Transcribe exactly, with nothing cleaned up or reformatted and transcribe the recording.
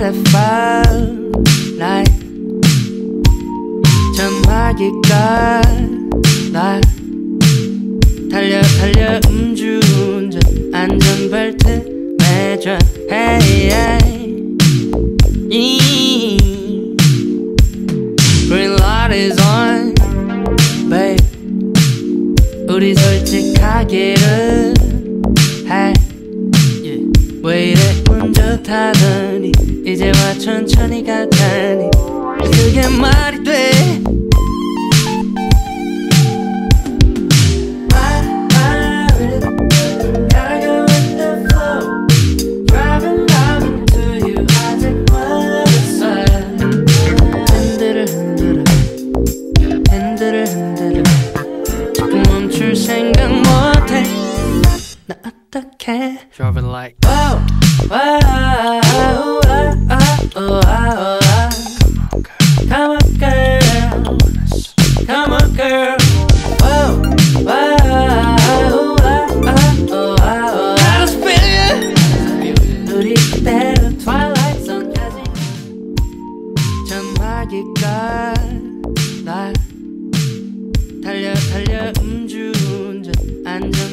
butterfly 저마기가 날 달려 달려 음주운전 안전벨트 매줘 hey, hey. E Green light is on babe 우리 솔직하기를 해 yeah. 왜 이래 운 좋다더니 이제와 천천히 가다니 그게 말이 돼 Driving like wow, wow, wow, wow, wow, wow, wow. Come on, girl. Come on, girl. Wow, wow, wow, wow, wow. Gotta spin it. 우리 때로 twilight zone까지 전화기가 날 달려 달려 음주운전 안전